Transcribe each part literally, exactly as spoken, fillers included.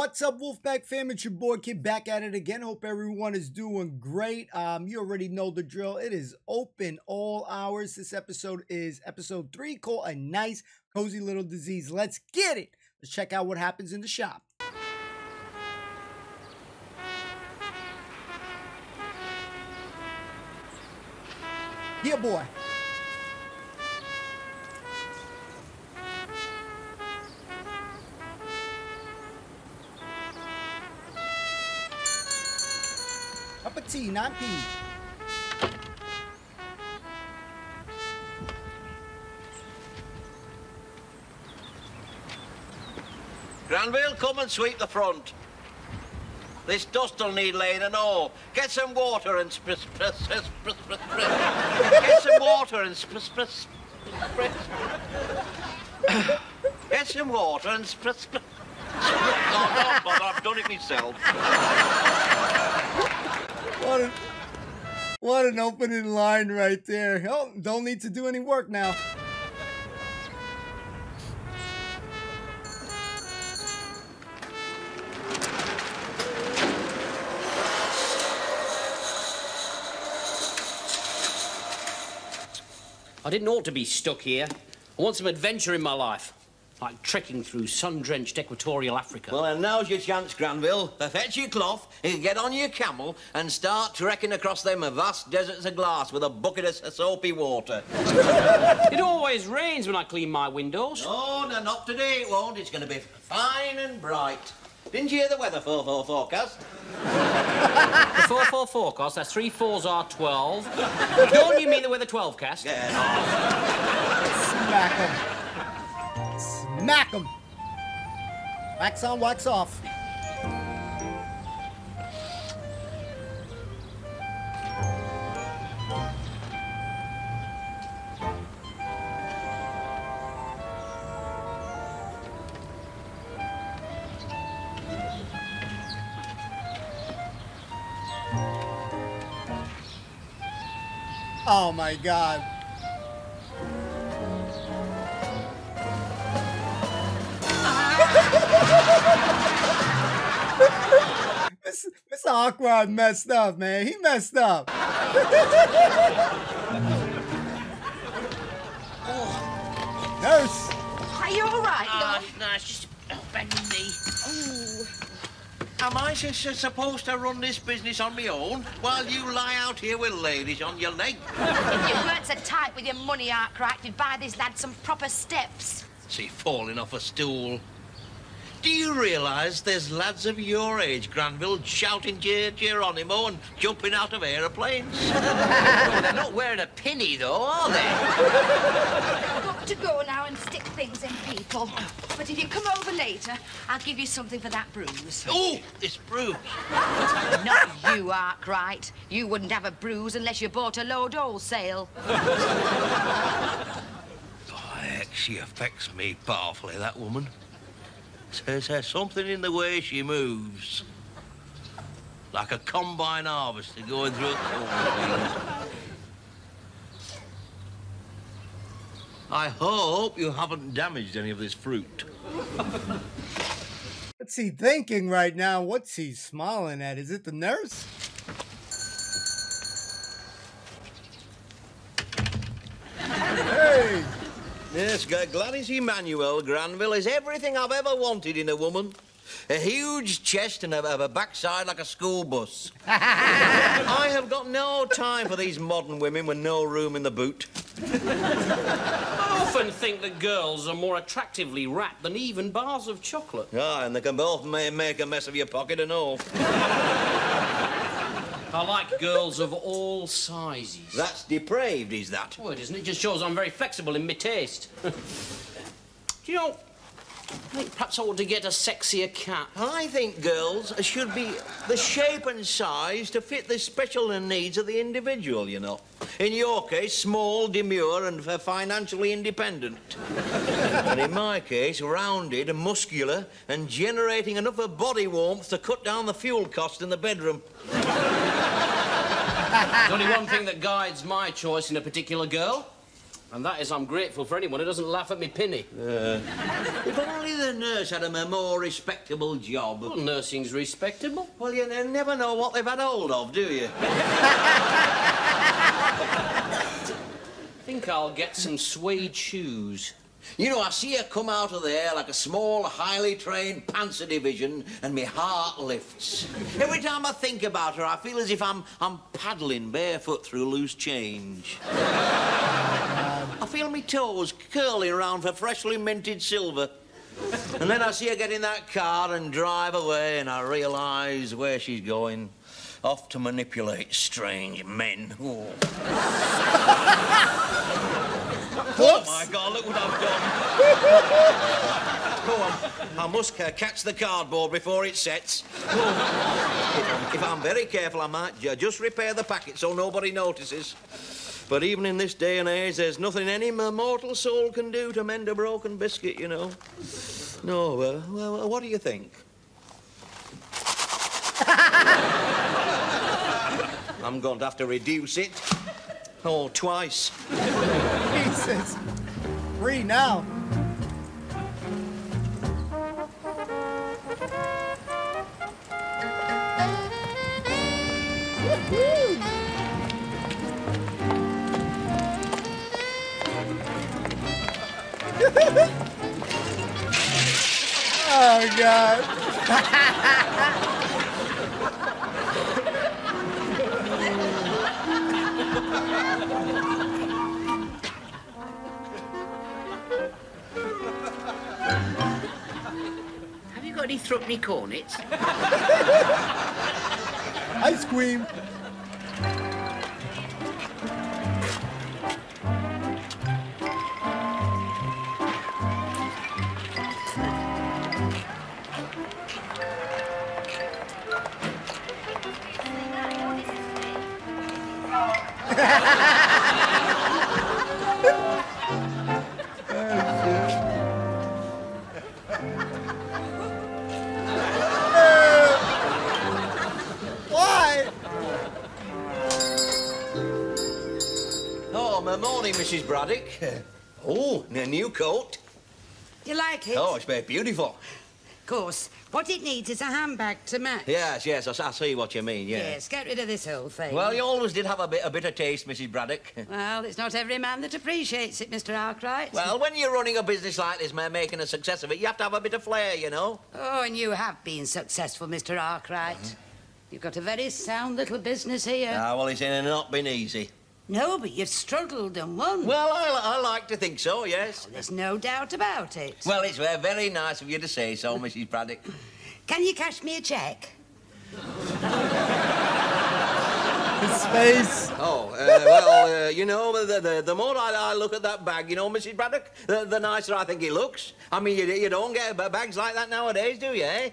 What's up, Wolfpack fam? It's your boy Kid back at it again. Hope everyone is doing great. Um, you already know the drill. It is open all hours. This episode is episode three, called A Nice Cozy Little Disease. Let's get it. Let's check out what happens in the shop. Yeah, boy. Up a T, not P. Granville, come and sweep the front. This dust'll need laying and all. Get some water and spritz, spritz, spritz, spritz, spritz. Get some water and spritz, spritz, spritz. Get some water and spritz, spritz. Oh, no, but I've done it myself. What, a, what an opening line right there. Oh, don't need to do any work now. I didn't ought to be stuck here. I want some adventure in my life. Like trekking through sun-drenched equatorial Africa. Well, and now's your chance, Granville. Fetch your cloth, you can get on your camel and start trekking across them vast deserts of glass with a bucket of soapy water. It always rains when I clean my windows. Oh, no, not today it won't. It's going to be fine and bright. Didn't you hear the weather four four forecast? The four four forecast, that's three fours are twelve. Don't you mean the weather twelve cast? Yeah, no. Smack him. Smack him! Wax on, wax off. Oh my God. Mister Arkwright messed up, man. He messed up. Oh. Nurse! Are you all right? Uh, no, it's just a bend knee. Oh. Am I supposed to run this business on my own while you lie out here with ladies on your leg? If you weren't so tight with your money, Arkwright, you'd buy this lad some proper steps. See, falling off a stool. Do you realise there's lads of your age, Granville, shouting Ger Geronimo and jumping out of aeroplanes? Well, they're not wearing a pinny, though, are they? I've got to go now and stick things in people. But if you come over later, I'll give you something for that bruise. Oh, this bruise. Not you, Arkwright. You wouldn't have a bruise unless you bought a load wholesale. Oh, she affects me powerfully, that woman. Says there's something in the way she moves. Like a combine harvester going through a cornfield. I hope you haven't damaged any of this fruit. What's he thinking right now? What's he smiling at? Is it the nurse? Hey! Yes, Gladys Emmanuel, Granville, is everything I've ever wanted in a woman. A huge chest and a, a backside like a school bus. I have got no time for these modern women with no room in the boot. I often think that girls are more attractively wrapped than even bars of chocolate. Ah, and they can both may make a mess of your pocket and all. I like girls of all sizes. That's depraved, is that? Well, it isn't. It just shows I'm very flexible in my taste. Do you know, I think perhaps I ought to get a sexier cat. I think girls should be the shape and size to fit the special needs of the individual, you know. In your case, small, demure and financially independent. And in my case, rounded and muscular and generating enough of body warmth to cut down the fuel cost in the bedroom. There's only one thing that guides my choice in a particular girl. And that is, I'm grateful for anyone who doesn't laugh at me pinny. Uh, if only the nurse had a more respectable job. Well, nursing's respectable. Well, you never know what they've had hold of, do you? I think I'll get some suede shoes. You know, I see her come out of there like a small, highly trained Panzer Division, and my heart lifts. Every time I think about her, I feel as if I'm, I'm paddling barefoot through loose change. I feel my toes curling round for freshly minted silver. And then I see her get in that car and drive away, and I realise where she's going. Off to manipulate strange men. Oh. Oh, my God, look what I've done. Go on. I must uh, catch the cardboard before it sets. Oh. If I'm very careful, I might just repair the packet so nobody notices. But even in this day and age, there's nothing any mortal soul can do to mend a broken biscuit, you know. No, well, well what do you think? I'm going to have to reduce it. Oh, twice. Jesus. Free now. Oh, God. He threw me cornets. Ice cream. Missus Braddock. Oh, a new coat. You like it? Oh, it's very beautiful. Of course. What it needs is a handbag to match. Yes, yes, I, I see what you mean, yeah. Yes, get rid of this whole thing. Well, you always did have a bit, a bit of taste, Missus Braddock. Well, it's not every man that appreciates it, Mister Arkwright. Well, when you're running a business like this, man, making a success of it, you have to have a bit of flair, you know. Oh, and you have been successful, Mister Arkwright. Mm-hmm. You've got a very sound little business here. Ah, well, it's not been easy. No, but you've struggled and won. Well, I, I like to think so, yes. Well, there's no doubt about it. Well, it's very nice of you to say so, Missus Braddock. Can you cash me a cheque? His face. Oh, uh, well, uh, you know, the, the, the more I, I look at that bag, you know, Missus Braddock, the, the nicer I think it looks. I mean, you, you don't get bags like that nowadays, do you, eh?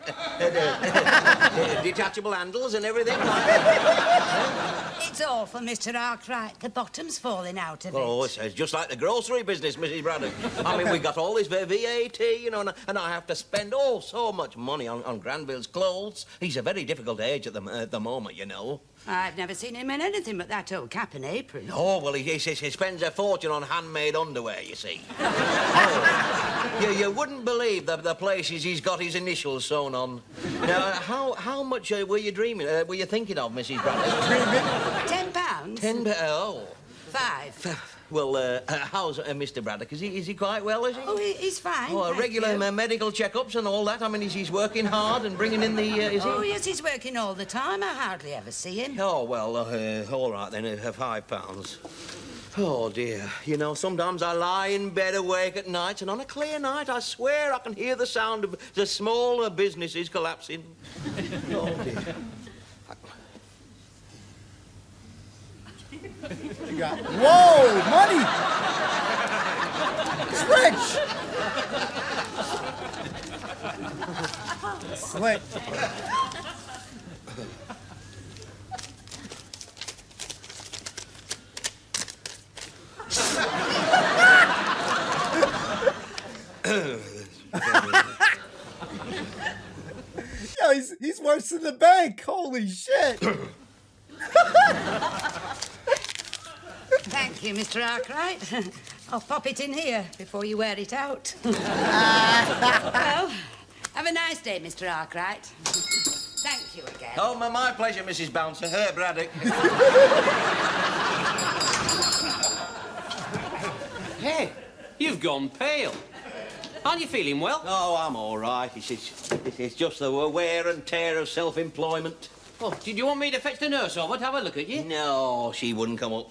Detachable handles and everything like that. It's awful, Mister Arkwright. The bottom's falling out of it. Oh, it's just like the grocery business, Missus Braddock. I mean, we got all this V A T, you know, and I have to spend all oh, so much money on, on Granville's clothes. He's a very difficult age at the, at the moment, you know. I've never seen him in anything but that old cap and apron. Oh, well, he, he, he spends a fortune on handmade underwear, you see. Oh. you, you wouldn't believe the, the places he's got his initials sewn on. Now, how, how much uh, were you dreaming, uh, were you thinking of, Missus Braddock? Ten pounds? Ten pounds. Oh. Five. Well, uh, how's uh, Mister Braddock? Is he, is he quite well, is he? Oh, he, he's fine. Oh, regular uh, medical checkups and all that. I mean, is he's working hard and bringing in the... Uh, is oh, he? Yes, he's working all the time. I hardly ever see him. Oh, well, uh, all right, then. Uh, five pounds. Oh, dear. You know, sometimes I lie in bed awake at night, and on a clear night, I swear I can hear the sound of the smaller businesses collapsing. Oh, dear. You got, whoa, money! It's rich! Slick. Yo, he's, he's worse than the bank. Holy shit! Thank you, Mister Arkwright. I'll pop it in here before you wear it out. Well, have a nice day, Mister Arkwright. Thank you again. Oh, my, my pleasure, Missus Bouncer. Her Braddock. Hey, you've gone pale. Aren't you feeling well? Oh, I'm all right. It's, it's, it's just the wear and tear of self-employment. Oh, did you want me to fetch the nurse over to have a look at you? No, she wouldn't come up.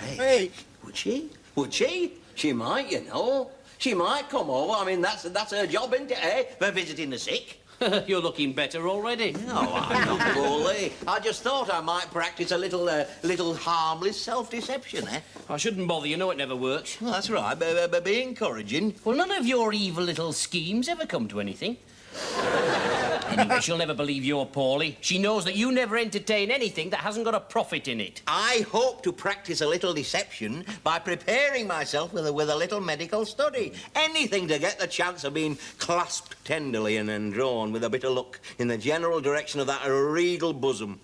Hey. Hey. Would she? Would she? She might, you know. She might come over. I mean, that's that's her job, isn't it, eh? For visiting the sick. You're looking better already. No, I'm not, Wally. I just thought I might practice a little, uh, little harmless self-deception, eh? I shouldn't bother. You know it never works. Well, that's right. But, but be encouraging. Well, none of your evil little schemes ever come to anything. Anyway, she'll never believe you're poorly. She knows that you never entertain anything that hasn't got a profit in it. I hope to practice a little deception by preparing myself with a, with a little medical study. Anything to get the chance of being clasped tenderly and then drawn with a bit of luck in the general direction of that regal bosom.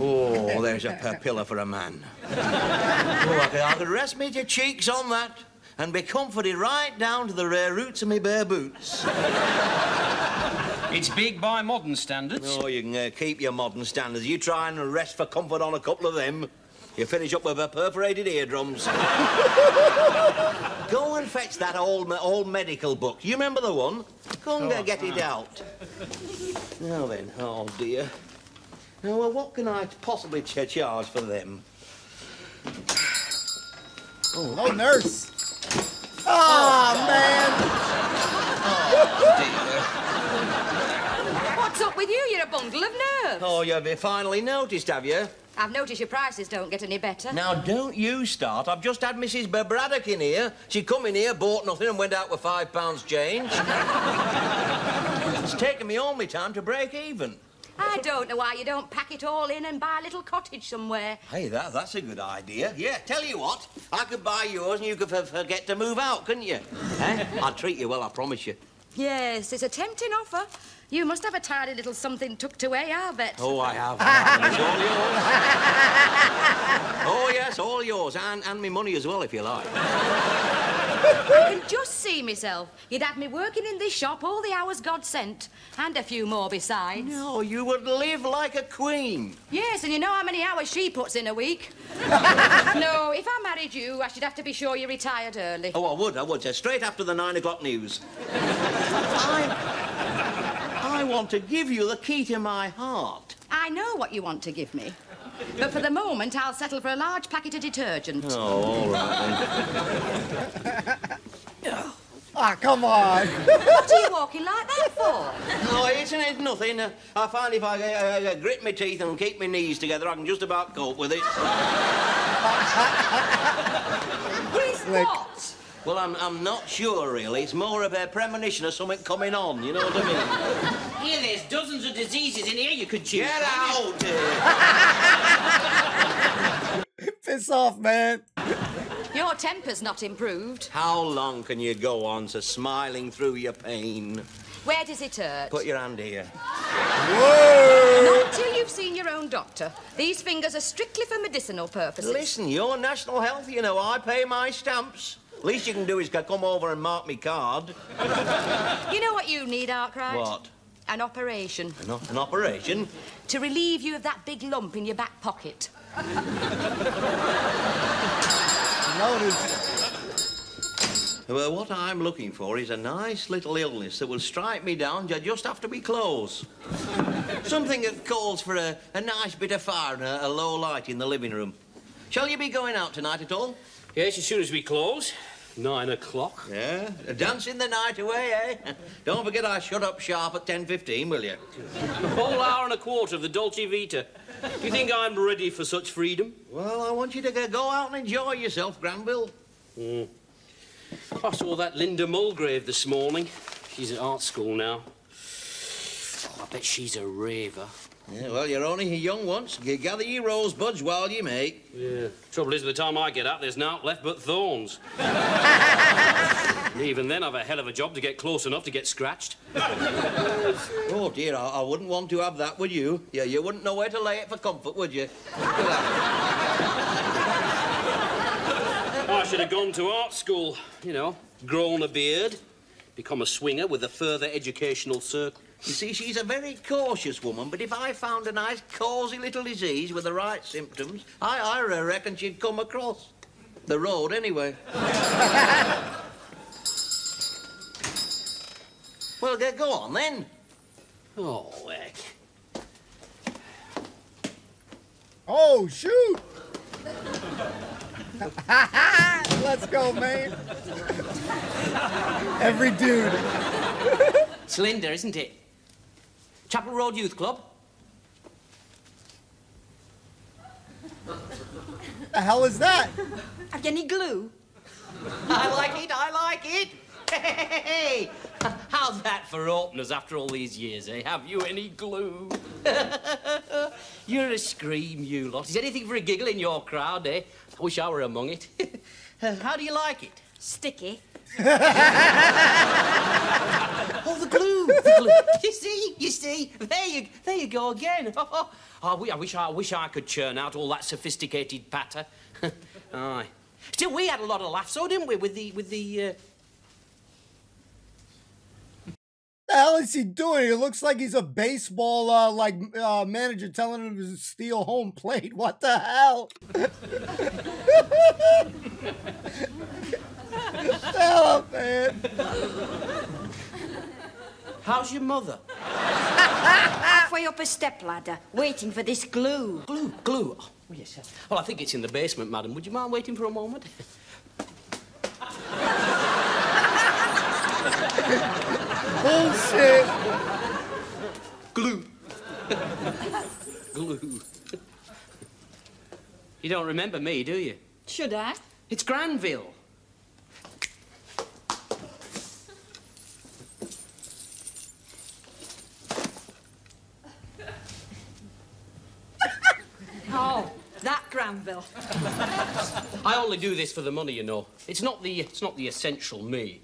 Oh, there's a papilla for a man. Oh, I could, I could rest me your cheeks on that and be comforted right down to the rare roots of me bare boots. It's big by modern standards. Oh, you can uh, keep your modern standards. You try and rest for comfort on a couple of them, you finish up with a perforated eardrums. Go and fetch that old, old medical book. You remember the one? Go and oh, get it out. Now then, oh, dear. Now, well, what can I possibly ch charge for them? Oh, oh nurse. Oh, oh man. Oh, dear. What's up with you? You're a bundle of nerves. Oh, you've finally noticed, have you? I've noticed your prices don't get any better. Now, don't you start. I've just had Missus Braddock in here. She come in here, bought nothing and went out with five pounds change. It's taken me all my time to break even. I don't know why you don't pack it all in and buy a little cottage somewhere. Hey, that, that's a good idea. Yeah, tell you what, I could buy yours and you could forget to move out, couldn't you? Eh? I'd treat you well, I promise you. Yes, it's a tempting offer. You must have a tidy little something tucked away, I bet. Oh, I have. I have. It's all yours. Oh, yes, all yours. And, and me money as well, if you like. I can just see myself. You'd have me working in this shop all the hours God sent. And a few more besides. No, you would live like a queen. Yes, and you know how many hours she puts in a week. No, if I married you, I should have to be sure you retired early. Oh, I would, I would. Straight after the nine o'clock news. I'm... I want to give you the key to my heart. I know what you want to give me. But for the moment, I'll settle for a large packet of detergent. Oh, all right, then. Ah, come on. What are you walking like that for? No, it isn't it nothing. Uh, I find if I uh, grit my teeth and keep my knees together, I can just about cope with it. With what? Well, I'm, I'm not sure, really. It's more of a premonition of something coming on, you know what I mean? Here, there's dozens of diseases in here you could choose. Get out! Piss off, man. Your temper's not improved. How long can you go on to smiling through your pain? Where does it hurt? Put your hand here. Whoa! Not till you've seen your own doctor. These fingers are strictly for medicinal purposes. Listen, you're National Health, you know. I pay my stamps. Least you can do is come over and mark me card. You know what you need, Arkwright? What? An operation. An, an operation? To relieve you of that big lump in your back pocket. Notice. Well, what I'm looking for is a nice little illness that will strike me down just after we close. Something that calls for a, a nice bit of fire and a, a low light in the living room. Shall you be going out tonight at all? Yes, as soon as we close. Nine o'clock. Yeah, dancing the night away, eh? Don't forget I shut up sharp at ten fifteen, will you? A whole hour and a quarter of the Dolce Vita. Do you think I'm ready for such freedom? Well, I want you to go out and enjoy yourself, Granville. Mm. I saw that Linda Mulgrave this morning. She's at art school now. Oh, I bet she's a raver. Yeah, well, you're only young once. You gather your rosebuds while you may. Yeah. Trouble is, by the time I get up, there's naught left but thorns. And even then, I've a hell of a job to get close enough to get scratched. Oh, dear, I, I wouldn't want to have that, would you? Yeah, you wouldn't know where to lay it for comfort, would you? I should have gone to art school, you know, grown a beard, become a swinger with a further educational circle. You see, she's a very cautious woman, but if I found a nice, cosy little disease with the right symptoms, I, I reckon she'd come across the road anyway. Well, go on, then. Oh, heck. Oh, shoot! Let's go, man. Every dude. It's Linda, isn't it? Chapel Road Youth Club. The hell is that? Have you any glue? I like it, I like it. Hey, how's that for openers after all these years, eh? Have you any glue? You're a scream, you lot. Is anything for a giggle in your crowd, eh? I wish I were among it. How do you like it? Sticky. Oh, the glue, the glue. You see, you see, there you, there you go again. Oh, oh, I wish I, I wish I could churn out all that sophisticated patter. Aye. Still, we had a lot of laughs, though, didn't we? With the, with the. Uh... The hell is he doing? It looks like he's a baseball uh, like uh, manager telling him to steal home plate. What the hell? Shut up, man. How's your mother? Halfway up a stepladder, waiting for this glue. Glue, glue. Oh, yes. Well, I think it's in the basement, madam. Would you mind waiting for a moment? Bullshit. Glue. Glue. You don't remember me, do you? Should I? It's Granville. Oh, that Granville. I only do this for the money, you know. It's not the, it's not the essential me.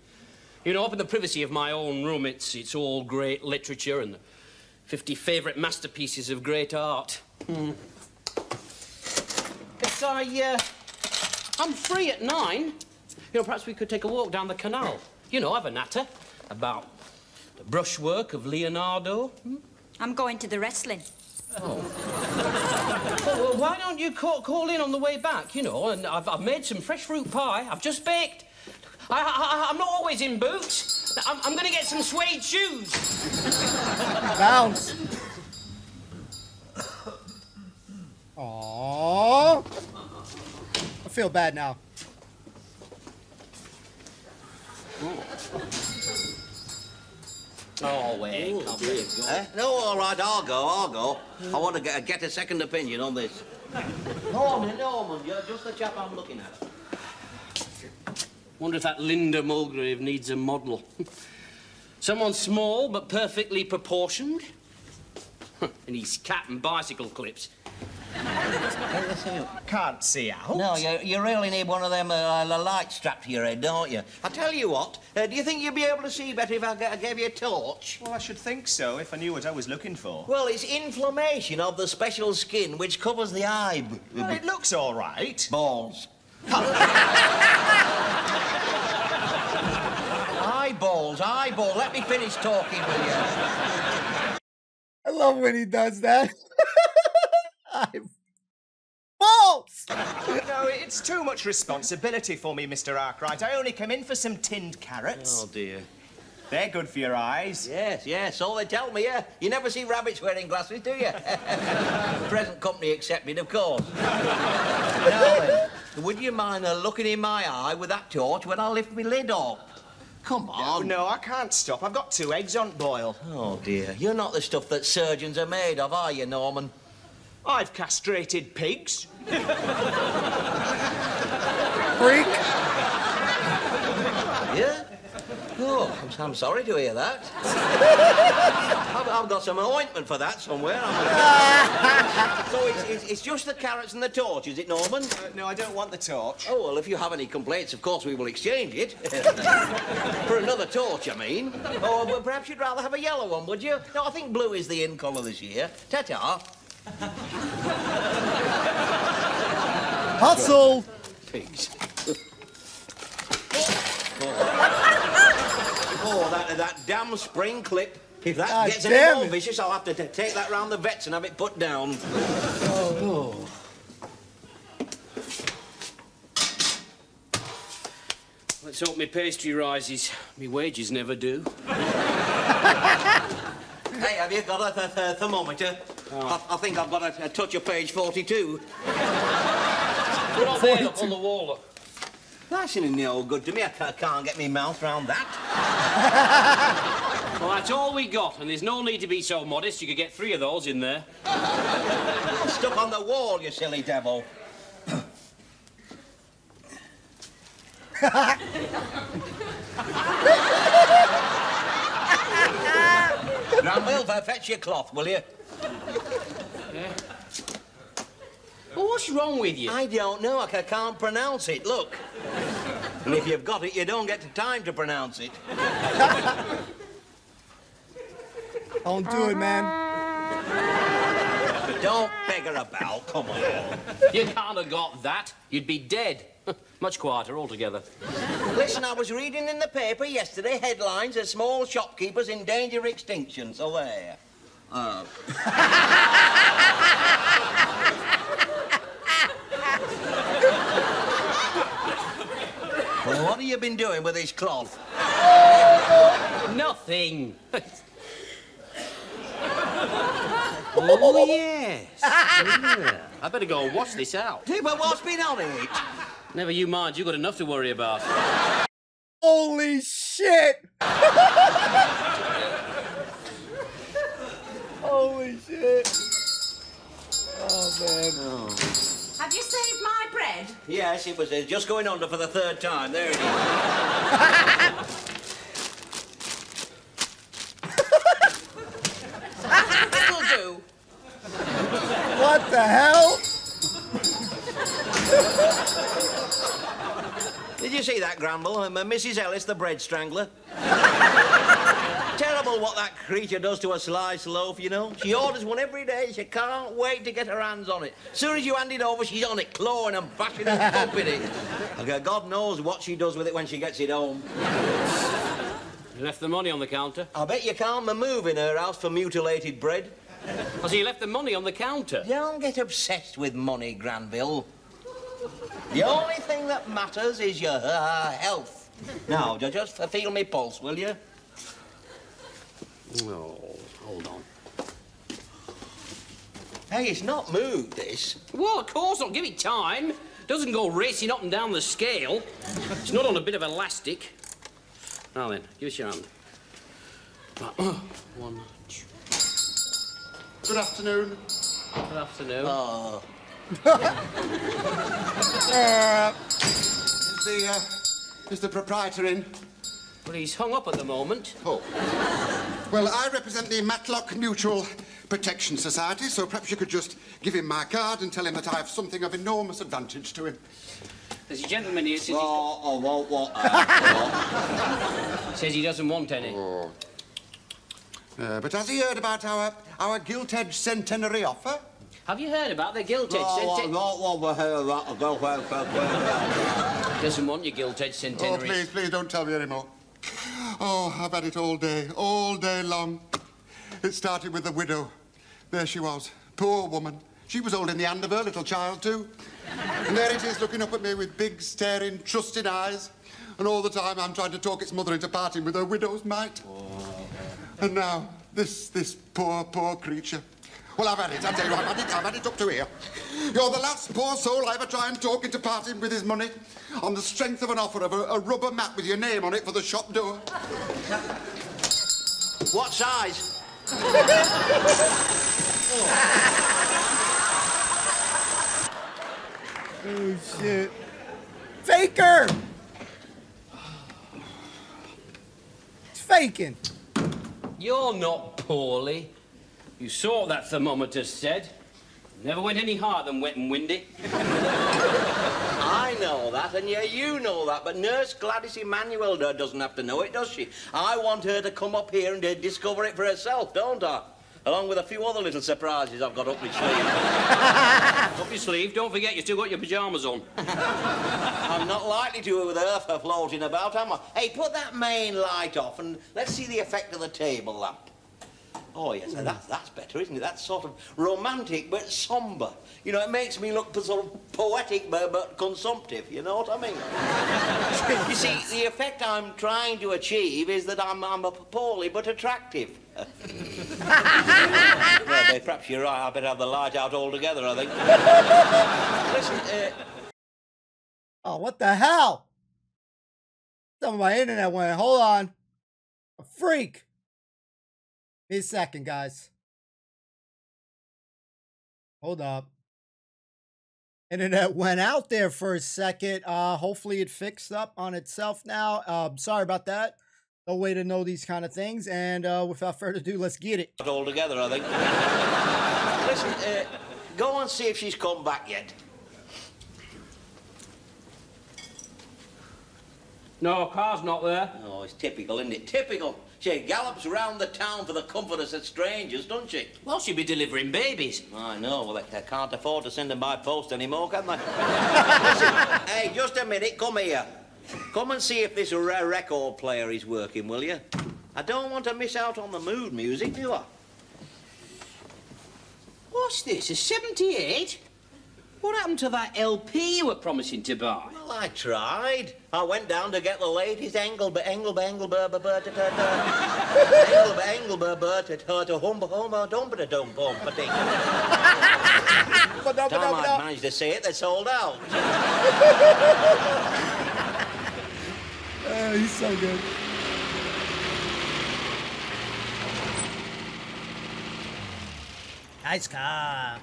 You know, up in the privacy of my own room, it's, it's all great literature and the fifty favourite masterpieces of great art. Mm. But I, uh, I'm free at nine. You know, perhaps we could take a walk down the canal. You know, have a natter about the brushwork of Leonardo. Hmm? I'm going to the wrestling. Oh. Well, well, why don't you call, call in on the way back, you know, and I've, I've made some fresh fruit pie. I've just baked. I, I, I'm not always in boots. I'm, I'm going to get some suede shoes. Bounce. Aww. I feel bad now. Ooh. Oh, wait. Ooh, can't really go. Eh? No, all right, I'll go, I'll go. I want to get, get a second opinion on this. Norman, Norman, you're just the chap I'm looking at. Wonder if that Linda Mulgrave needs a model. Someone small but perfectly proportioned. And he's cap and bicycle clips. Can't see out. No, you, you really need one of them uh, light strapped to your head, don't you? I tell you what, uh, do you think you'd be able to see better if I, I gave you a torch? Well, I should think so, if I knew what I was looking for. Well, it's inflammation of the special skin which covers the eye. Well, it looks all right. Balls. Eyeballs, eyeball. Let me finish talking with you. I love when he does that. Eyeballs! No, it's too much responsibility for me, Mister Arkwright. I only come in for some tinned carrots. Oh, dear. They're good for your eyes. Yes, yes, all they tell me, yeah. You never see rabbits wearing glasses, do you? Present company accepted, of course. Now then, would you mind uh, looking in my eye with that torch when I lift my lid up? Come on. No, no, I can't stop. I've got two eggs on boil. Oh, dear. You're not the stuff that surgeons are made of, are you, Norman? I've castrated pigs. Freak. Yeah? Oh, I'm, I'm sorry to hear that. I've, I've got some ointment for that somewhere. So it's, it's, it's just the carrots and the torch, is it, Norman? Uh, no, I don't want the torch. Oh, well, if you have any complaints, of course we will exchange it. For another torch, I mean. Oh, well, perhaps you'd rather have a yellow one, would you? No, I think blue is the in colour this year. Ta-ta. Hustle! Pigs. to that damn spring clip. If that God gets any more it. vicious, I'll have to take that round the vets and have it put down. Oh. Let's hope my pastry rises. My wages never do. Hey, have you got a th th thermometer? Oh. I, I think I've got a, a touch of page forty-two. Put all made up on the wall, look. That's in the old good to me. I can't get my mouth round that. Well, that's all we got, and there's no need to be so modest. You could get three of those in there. Stuck on the wall, you silly devil. Granville, fetch your cloth, will you? Yeah. Well, what's wrong with you? I don't know. I can't pronounce it. Look. And if you've got it, you don't get the time to pronounce it. Don't do it, man. Don't beggar about. Come on. You can't have got that. You'd be dead. Much quieter altogether. Listen, I was reading in the paper yesterday headlines of small shopkeepers in danger of extinction. So there. Uh... Well, what have you been doing with this cloth? Nothing. Oh, yes. Yeah. I better go and wash this out. Yeah, but what's been on it? Never you mind, you've got enough to worry about. Holy shit! Holy shit. Oh, man. Oh. Have you saved my bread? Yes, it was uh, just going under for the third time. There it is. It'll do. What the hell? Did you see that, Granville? Um, uh, Missus Ellis, the bread strangler. Terrible what that creature does to a sliced loaf, you know. She orders one every day. She can't wait to get her hands on it. As soon as you hand it over, she's on it, clawing and bashing and bumping it. Okay, God knows what she does with it when she gets it home. You left the money on the counter? I bet you can't move in her house for mutilated bread. Oh, so you left the money on the counter? Don't get obsessed with money, Granville. The only thing that matters is your uh, health. Now, just feel me pulse, will you? Oh, hold on. Hey, it's not moved, this. Well, of course not. Give it time. Doesn't go racing up and down the scale. It's not on a bit of elastic. Now then, give us your hand. Right. One, two. Good afternoon. Good afternoon. Oh. uh, is the uh, is the proprietor in? Well, he's hung up at the moment. Oh. Well, I represent the Matlock Mutual Protection Society, so perhaps you could just give him my card and tell him that I have something of enormous advantage to him. There's a gentleman here says. Oh, oh, what, what, uh, what? Says he doesn't want any. Oh. Uh, but has he heard about our our gilt-edged centenary offer? Have you heard about the gilt-edged centenary? Doesn't want your gilt-edged centenary. Oh, please, please don't tell me anymore. Oh, I've had it all day, all day long. It started with the widow. There she was, poor woman. She was holding the hand of her little child, too. And there it is, looking up at me with big, staring, trusting eyes. And all the time, I'm trying to talk its mother into parting with her widow's mite. Oh. And now, this, this poor, poor creature. Well, I've had it, I tell you, I've had it, I've had it up to here. You're the last poor soul I ever try and talk into parting with his money on the strength of an offer of a, a rubber mat with your name on it for the shop door. What size? Oh. Oh, shit. Faker! It's faking. You're not poorly. You saw what that thermometer said. Never went any higher than wet and windy. I know that, and yeah, you know that, but Nurse Gladys Emmanuel doesn't have to know it, does she? I want her to come up here and uh, discover it for herself, don't I? along with a few other little surprises I've got up my sleeve. Up your sleeve? Don't forget you still got your pyjamas on. I'm not likely to with earth floating about, am I? Hey, put that main light off and let's see the effect of the table lamp. Oh, yes, mm. that's, that's better, isn't it? That's sort of romantic but sombre. You know, it makes me look sort of poetic but, but consumptive, you know what I mean? You see, the effect I'm trying to achieve is that I'm, I'm a poorly but attractive. Yeah, perhaps you're right, I better have the light out altogether, I think. Listen, uh... oh, what the hell? Some of my internet went, hold on. A freak. Be a second, guys. Hold up. Internet went out there for a second. Uh, hopefully it fixed up on itself now. Um, sorry about that. No way to know these kind of things. And uh, without further ado, let's get it. All together, I think. Listen, uh, go and see if she's come back yet. No, car's not there. Oh, it's typical, isn't it? Typical. She gallops round the town for the comforters of strangers, doesn't she? Well, she'd be delivering babies. I know. Well, they, they can't afford to send them by post anymore, can they? Listen, hey, just a minute. Come here. Come and see if this record player is working, will you? I don't want to miss out on the mood music, do I? What's this, a seventy-eight? What happened to that L P you were promising to buy? Well, I tried. I went down to get the latest Engelbert, Engelbert, Engelbert, Engelbert, Engelbert, Engelbert, Engelbert, time I managed to say it, they sold out. Oh, he's so good. Nice car.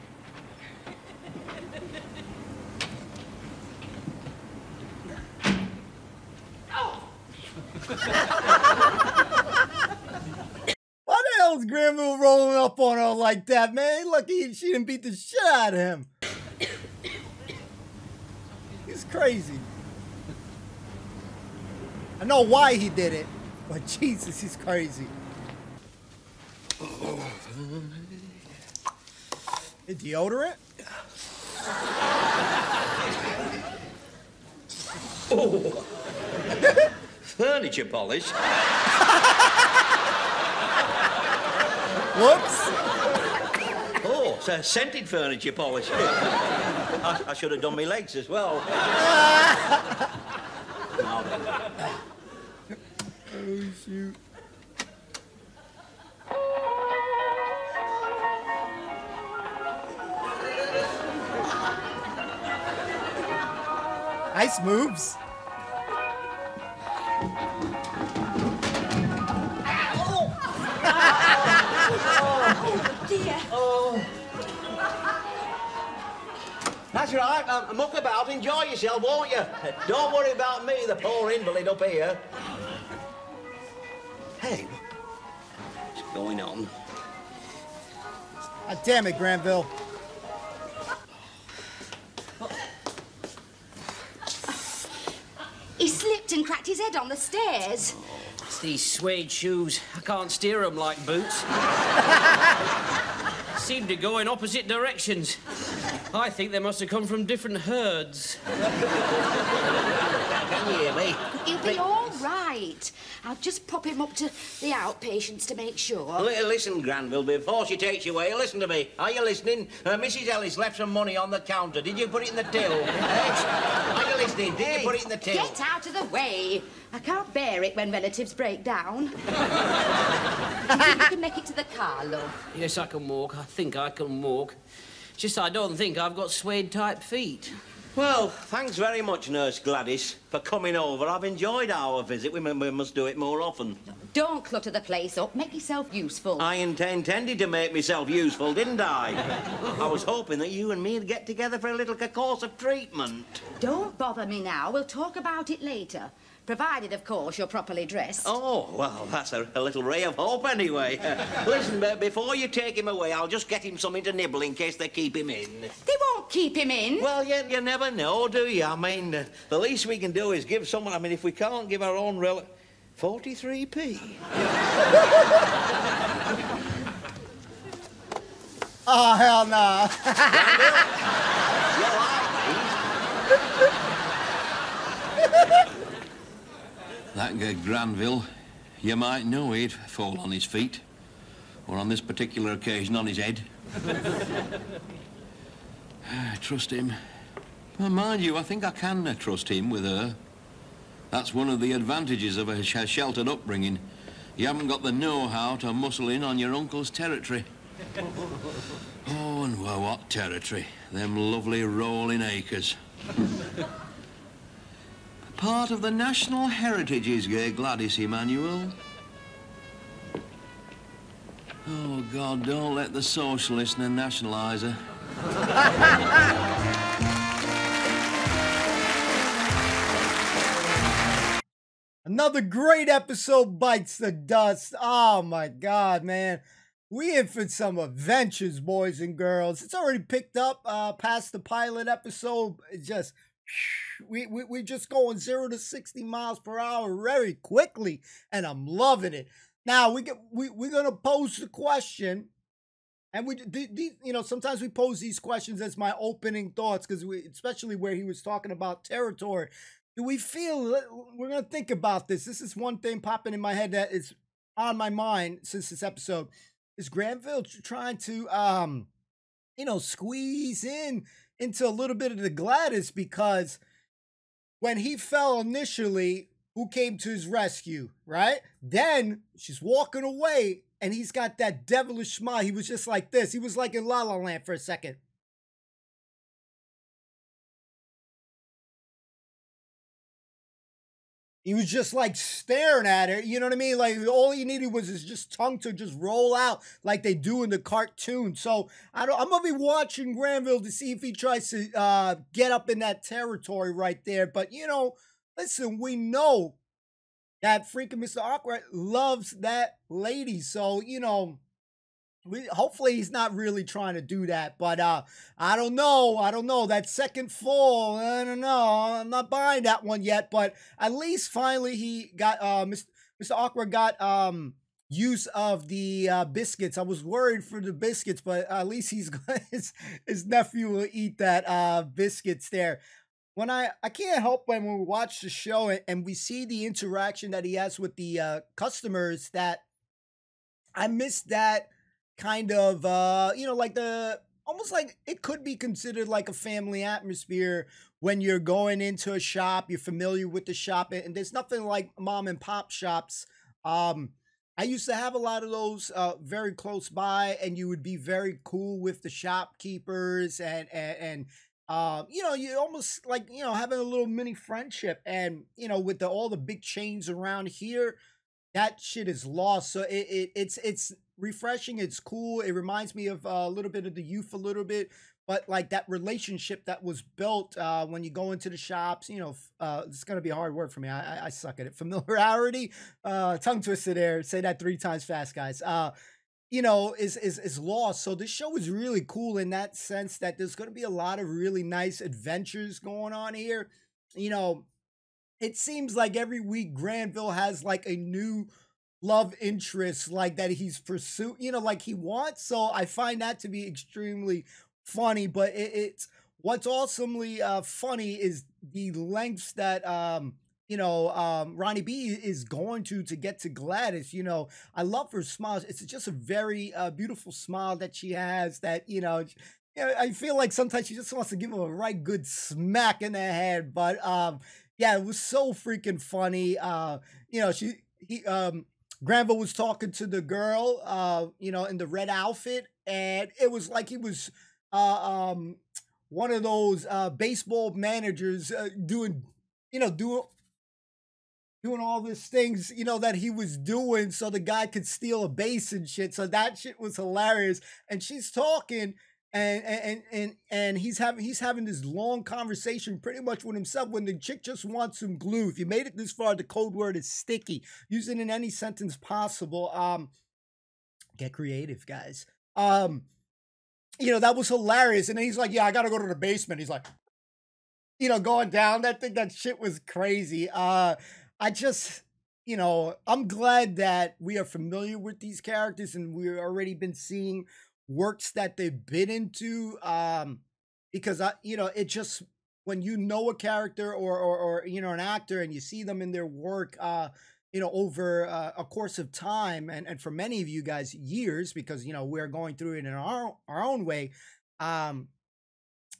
Why the hell is Granville rolling up on her like that, man? Lucky she didn't beat the shit out of him. He's crazy. I know why he did it, but Jesus, he's crazy. The deodorant? Oh. Furniture polish. Whoops. Oh, it's a scented furniture polish. I, I should have done my legs as well. Oh, shoot. Nice moves. Oh. That's right, um, muck about, enjoy yourself, won't you? Don't worry about me, the poor invalid up here. Hey, what's going on? God damn it, Granville. He slipped and cracked his head on the stairs. It's these suede shoes. I can't steer them like boots. Seem to go in opposite directions. I think they must have come from different herds. Can you hear me? He'll be all right. I'll just pop him up to the outpatients to make sure. Listen, Granville, before she takes you away, listen to me. Are you listening? Uh, Missus Ellis left some money on the counter. Did you put it in the till? Are you listening? Did you put it in the till? Get out of the way. I can't bear it when relatives break down. You think you can make it to the car, love? Yes, I can walk. I think I can walk. Just I don't think I've got suede-type feet. Well, thanks very much, Nurse Gladys, for coming over. I've enjoyed our visit. We, we must do it more often. Don't clutter the place up. Make yourself useful. I int intended to make myself useful, didn't I? I was hoping that you and me would get together for a little course of treatment. Don't bother me now. We'll talk about it later. Provided, of course, you're properly dressed. Oh, well, that's a, a little ray of hope, anyway. Listen, but before you take him away, I'll just get him something to nibble in case they keep him in. They won't keep him in. Well, you, you never know, do you? I mean, uh, the least we can do is give someone... I mean, if we can't give our own rel... forty-three p. Oh, hell no. Nah. That good Granville, you might know he'd fall on his feet, or on this particular occasion, on his head. Trust him. Well, mind you, I think I can trust him with her. That's one of the advantages of her sheltered upbringing. You haven't got the know-how to muscle in on your uncle's territory. Oh, and well, what territory? Them lovely rolling acres. Part of the national heritage is Gladys Emmanuel. Oh, God, don't let the socialist and nationalise her. Another great episode bites the dust. Oh, my God, man. We in for some adventures, boys and girls. It's already picked up uh, past the pilot episode. It just, we, we, we're just going zero to sixty miles per hour very quickly, and I'm loving it. Now, we get, we, we're going to pose the question, and we, the, the, you know, sometimes we pose these questions as my opening thoughts, because we, especially where he was talking about territory. Do we feel, we're going to think about this. This is one thing popping in my head that is on my mind since this episode. Is Granville trying to, um, you know, squeeze in into a little bit of the Gladys? Because when he fell initially, who came to his rescue, right? Then she's walking away and he's got that devilish smile. He was just like this. He was like in La La Land for a second. He was just like staring at her, you know what I mean? Like all he needed was his just tongue to just roll out like they do in the cartoon. So I don't, I'm gonna be watching Granville to see if he tries to uh, get up in that territory right there. But you know, listen, we know that freaking Mister Arkwright loves that lady. So you know, we, hopefully he's not really trying to do that. But uh, I don't know. I don't know. That second fall, I don't know. I'm not buying that one yet. But at least finally he got, uh, Mister Awkward got um, use of the uh, biscuits. I was worried for the biscuits, but at least he's his, his nephew will eat that uh, biscuits there. When I, I can't help when we watch the show and, and we see the interaction that he has with the uh, customers that I miss that. Kind of, uh, you know, like the, almost like it could be considered like a family atmosphere when you're going into a shop, you're familiar with the shop, and there's nothing like mom and pop shops. Um, I used to have a lot of those uh, very close by, and you would be very cool with the shopkeepers and, and, and uh, you know, you almost like, you know, having a little mini friendship. And, you know, with the, all the big chains around here, that shit is lost. So it, it it's, it's, refreshing, it's cool. It reminds me of a little bit of the youth a little bit, but like that relationship that was built uh, when you go into the shops, you know, uh, it's going to be a hard word for me. I, I suck at it. Familiarity, uh, tongue twister there. Say that three times fast, guys. Uh, you know, is, is, is lost. So this show is really cool in that sense that there's going to be a lot of really nice adventures going on here. You know, it seems like every week Granville has like a new love interest like that he's pursued, you know, like he wants. So I find that to be extremely funny, but it, it's what's awesomely uh, funny is the lengths that, um, you know, um, Ronnie B is going to, to get to Gladys. You know, I love her smiles. It's just a very uh, beautiful smile that she has that, you know, I feel like sometimes she just wants to give him a right good smack in the head. But um, yeah, it was so freaking funny. Uh, you know, she, he, um, Granville was talking to the girl, uh, you know, in the red outfit, and it was like he was uh, um, one of those uh, baseball managers uh, doing, you know, doing doing all these things, you know, that he was doing so the guy could steal a base and shit. So that shit was hilarious. And she's talking, and and and and he's having he's having this long conversation pretty much with himself when the chick just wants some glue. If you made it this far, the code word is sticky. Use it in any sentence possible. Um, get creative, guys. Um, you know, that was hilarious. And then he's like, "Yeah, I gotta go to the basement." He's like, you know, going down. That thing, that shit was crazy. Uh, I just. You know, I'm glad that we are familiar with these characters and we've already been seeing works that they've been into, um, because, I, you know, it just, when you know a character or, or, or, you know, an actor and you see them in their work, uh, you know, over uh, a course of time, and, and for many of you guys, years, because, you know, we're going through it in our, our own way, um,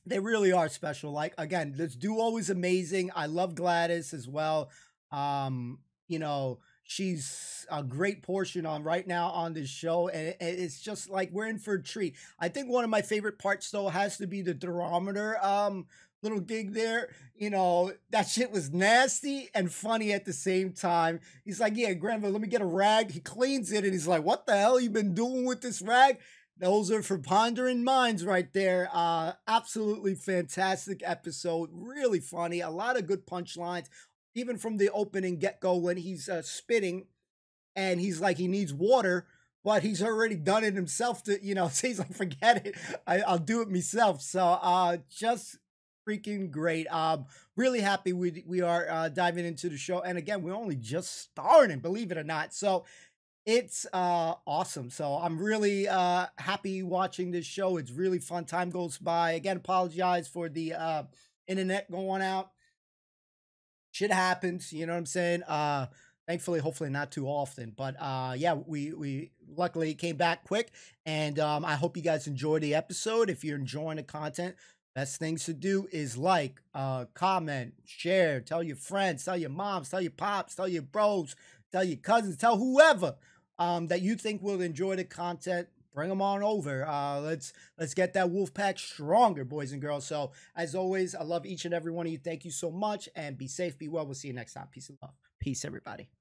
they really are special. Like, again, this duo always amazing. I love Gladys as well. Um, you know, she's a great portion on right now on this show, and it's just like we're in for a treat. I think one of my favorite parts, though, has to be the thermometer um little gig there. You know, that shit was nasty and funny at the same time. He's like, yeah, Granville, let me get a rag. He cleans it and he's like, what the hell you been doing with this rag? Those are for pondering minds right there. Uh absolutely fantastic episode, really funny, a lot of good punchlines. Even from the opening get-go when he's uh, spitting and he's like, he needs water, but he's already done it himself to, you know, so he's like, forget it. I, I'll do it myself. So uh, just freaking great. Um, really happy we, we are uh, diving into the show. And again, we're only just starting, believe it or not. So it's uh, awesome. So I'm really uh, happy watching this show. It's really fun. Time goes by. Again, apologize for the uh, internet going out. Shit happens, you know what I'm saying? Uh, thankfully, hopefully not too often. But uh, yeah, we, we luckily came back quick. And um, I hope you guys enjoyed the episode. If you're enjoying the content, best things to do is like, uh, comment, share, tell your friends, tell your moms, tell your pops, tell your bros, tell your cousins, tell whoever um, that you think will enjoy the content. Bring them on over. Uh, let's let's get that wolf pack stronger, boys and girls. So, as always, I love each and every one of you. Thank you so much, and be safe, be well. We'll see you next time. Peace and love. Peace, everybody.